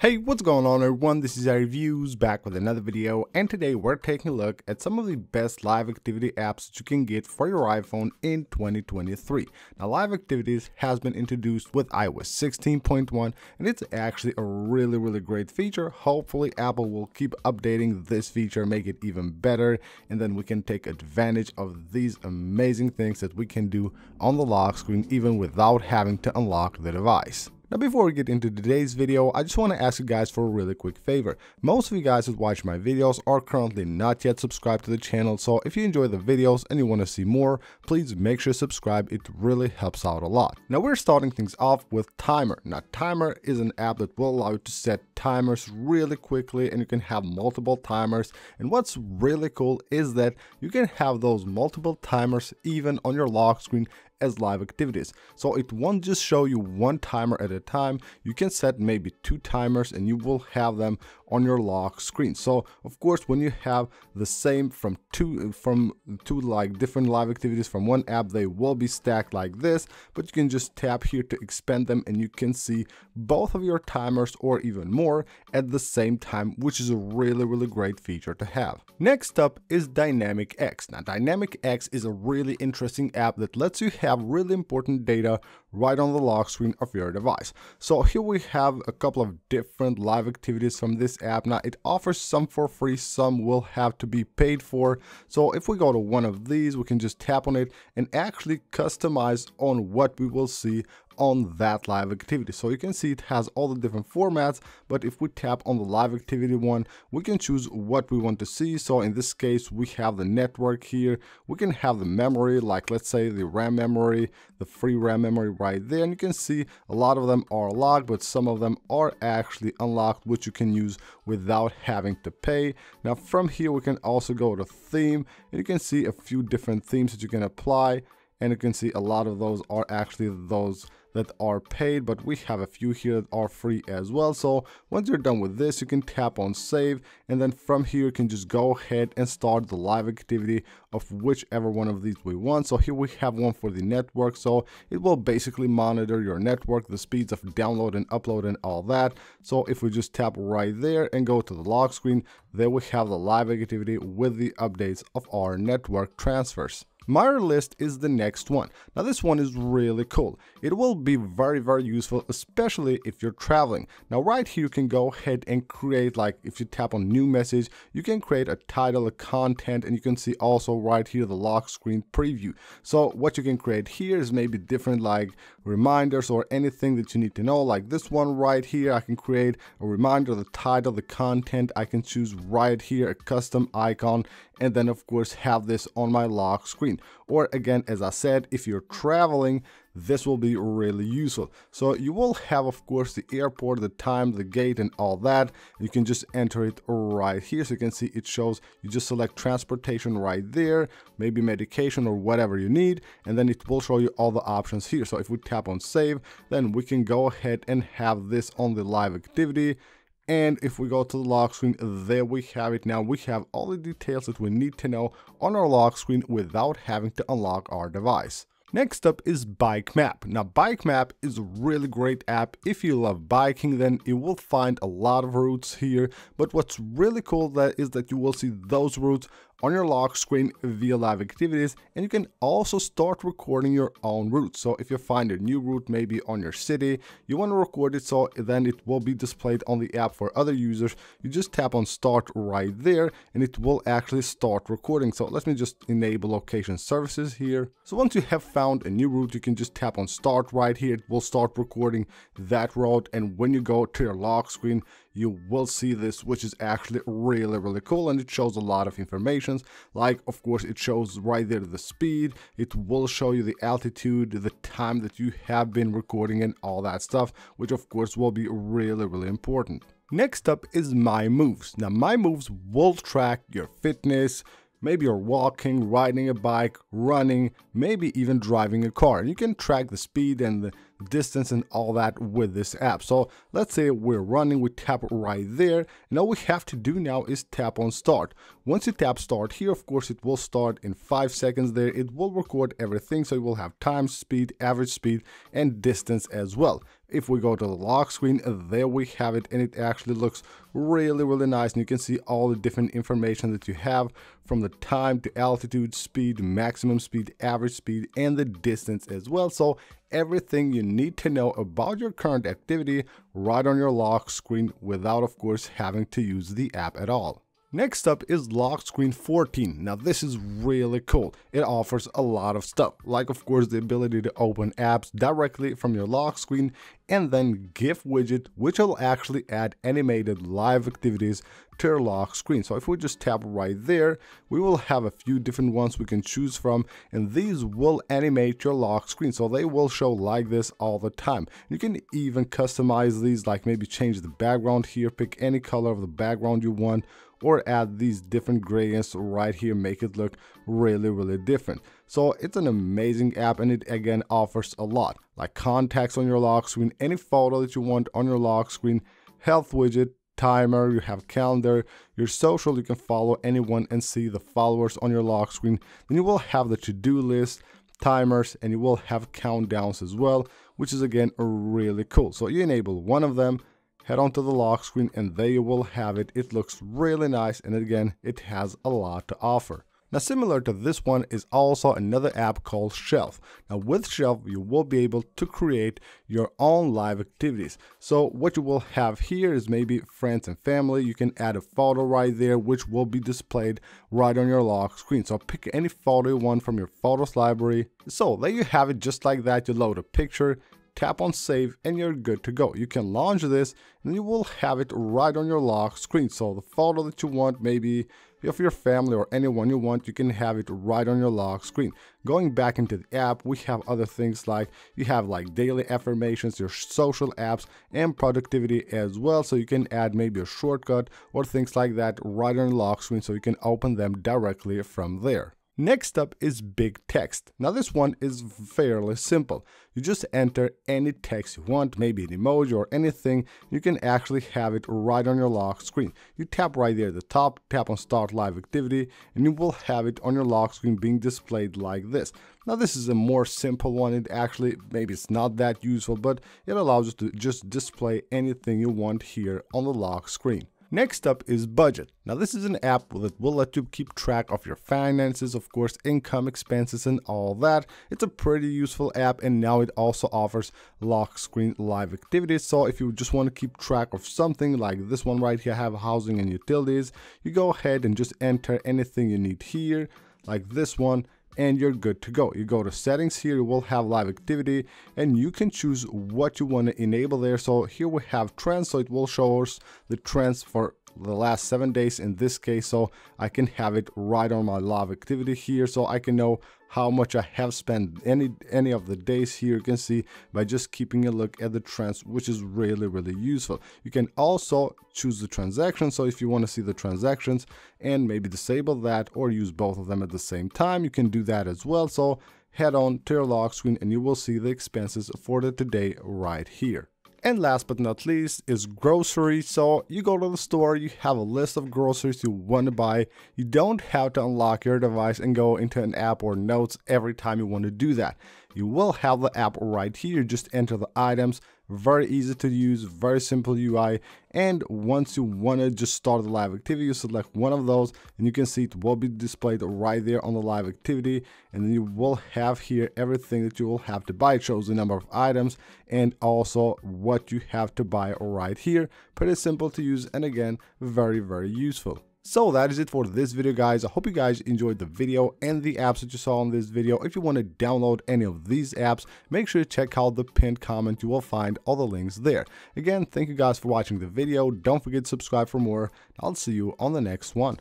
Hey, what's going on everyone, this is Ari Views back with another video, and today we're taking a look at some of the best live activity apps that you can get for your iPhone in 2023. Now, live activities has been introduced with iOS 16.1 and it's actually a really great feature. Hopefully Apple will keep updating this feature, make it even better, and then we can take advantage of these amazing things that we can do on the lock screen even without having to unlock the device. Now, before we get into today's video, I just want to ask you guys for a really quick favor. Most of you guys who watch my videos are currently not yet subscribed to the channel, so if you enjoy the videos and you want to see more, please make sure to subscribe, it really helps out a lot. Now, we're starting things off with Timer. Now, Timer is an app that will allow you to set timers really quickly, and you can have multiple timers. And what's really cool is that you can have those multiple timers even on your lock screen as live activities, so it won't just show you one timer at a time. You can set maybe two timers and you will have them on your lock screen. So of course, when you have the same from two like different live activities from one app, they will be stacked like this, but you can just tap here to expand them and you can see both of your timers or even more at the same time, which is a really great feature to have. Next up is Dynamic X. Now, Dynamic X is a really interesting app that lets you have really important data right on the lock screen of your device. So here we have a couple of different live activities from this app. Now, it offers some for free, some will have to be paid for. So if we go to one of these, we can just tap on it and actually customize on what we will see on that live activity. So you can see it has all the different formats, but if we tap on the live activity one, we can choose what we want to see. So in this case, we have the network here, we can have the memory, like let's say the RAM memory, the free RAM memory right there, and you can see a lot of them are locked, but some of them are actually unlocked, which you can use without having to pay. Now from here, we can also go to theme, and you can see a few different themes that you can apply, and you can see a lot of those are actually those that are paid, but we have a few here that are free as well. So once you're done with this, you can tap on save, and then from here you can just go ahead and start the live activity of whichever one of these we want. So here we have one for the network, so it will basically monitor your network, the speeds of download and upload and all that. So if we just tap right there and go to the lock screen, there we have the live activity with the updates of our network transfers. Mirror List is the next one. Now, this one is really cool. It will be very useful, especially if you're traveling. Now, right here, you can go ahead and create, like if you tap on new message, you can create a title, a content, and you can see also right here the lock screen preview. So what you can create here is maybe different like reminders or anything that you need to know. Like this one right here, I can create a reminder, the title, the content. I can choose right here a custom icon, and then of course have this on my lock screen. Or again, as I said, if you're traveling, this will be really useful. So you will have, of course, the airport, the time, the gate, and all that. You can just enter it right here. So you can see it shows, you just select transportation right there, maybe medication or whatever you need, and then it will show you all the options here. So if we tap on save, then we can go ahead and have this on the live activity. And if we go to the lock screen, there we have it. Now we have all the details that we need to know on our lock screen without having to unlock our device. Next up is Bike Map. Now, Bike Map is a really great app. If you love biking, then you will find a lot of routes here. But what's really cool is that you will see those routes on your lock screen via live activities, and you can also start recording your own route. So if you find a new route maybe on your city, you want to record it, so then it will be displayed on the app for other users. You just tap on start right there and it will actually start recording. So let me just enable location services here. So once you have found a new route, you can just tap on start right here. It will start recording that route, and when you go to your lock screen, you will see this, which is actually really cool, and it shows a lot of information. Like, of course, it shows right there the speed, it will show you the altitude, the time that you have been recording, and all that stuff, which of course will be really important. Next up is My Moves. Now, My Moves will track your fitness. Maybe you're walking, riding a bike, running, maybe even driving a car. You can track the speed and the distance and all that with this app. So let's say we're running, we tap right there, and all we have to do now is tap on start. Once you tap start here, of course it will start in 5 seconds there. It will record everything, so you will have time, speed, average speed, and distance as well. If we go to the lock screen, there we have it, and it actually looks really nice, and you can see all the different information that you have, from the time to altitude, speed, maximum speed, average speed, and the distance as well. So everything you need to know about your current activity right on your lock screen, without of course having to use the app at all. Next up is Lock Screen 14. Now this is really cool. It offers a lot of stuff, like of course the ability to open apps directly from your lock screen, and then GIF widget, which will actually add animated live activities to your lock screen. So if we just tap right there, we will have a few different ones we can choose from, and these will animate your lock screen. So they will show like this all the time. You can even customize these, like maybe change the background here, pick any color of the background you want, or add these different gradients right here, make it look really different. So it's an amazing app, and it again offers a lot, like contacts on your lock screen, any photo that you want on your lock screen, health widget, timer, you have calendar, your social, you can follow anyone and see the followers on your lock screen. Then you will have the to-do list, timers, and you will have countdowns as well, which is again really cool. So you enable one of them, head onto the lock screen, and there you will have it. It looks really nice, and again, it has a lot to offer. Now, similar to this one is also another app called Shelf. Now with Shelf, you will be able to create your own live activities. So what you will have here is maybe friends and family. You can add a photo right there, which will be displayed right on your lock screen. So pick any photo you want from your photos library. So there you have it, just like that. You load a picture, tap on save, and you're good to go. You can launch this, and you will have it right on your lock screen. So the photo that you want, maybe of your family or anyone you want, you can have it right on your lock screen. Going back into the app, we have other things, like you have like daily affirmations, your social apps, and productivity as well. So you can add maybe a shortcut or things like that right on the lock screen, so you can open them directly from there. Next up is BigText. Now this one is fairly simple. You just enter any text you want, maybe an emoji or anything. You can actually have it right on your lock screen. You tap right there at the top, tap on start live activity, and you will have it on your lock screen being displayed like this. Now this is a more simple one. It actually, maybe it's not that useful, but it allows you to just display anything you want here on the lock screen. Next up is Budget. Now this is an app that will let you keep track of your finances, of course, income, expenses, and all that. It's a pretty useful app, and now it also offers lock screen live activities. So if you just want to keep track of something like this one right here, I have housing and utilities, you go ahead and just enter anything you need here, like this one, and you're good to go. You go to settings here, you will have live activity, and you can choose what you want to enable there. So here we have trends, so it will show us the trends for the last 7 days in this case. So I can have it right on my live activity here, so I can know how much I have spent any of the days here. You can see by just keeping a look at the trends, which is really useful. You can also choose the transactions, so if you want to see the transactions and maybe disable that or use both of them at the same time, you can do that as well. So head on to your lock screen, and you will see the expenses for the today right here. And last but not least is groceries. So you go to the store, you have a list of groceries you want to buy. You don't have to unlock your device and go into an app or notes every time you want to do that. You will have the app right here. Just enter the items. Very easy to use, very simple UI. And once you want to just start the live activity, you select one of those, and you can see it will be displayed right there on the live activity. And then you will have here everything that you will have to buy. It shows the number of items and also what you have to buy right here. Pretty simple to use, and again, very useful. So that is it for this video, guys. I hope you guys enjoyed the video and the apps that you saw in this video. If you want to download any of these apps, make sure to check out the pinned comment. You will find all the links there. Again, thank you guys for watching the video. Don't forget to subscribe for more. I'll see you on the next one.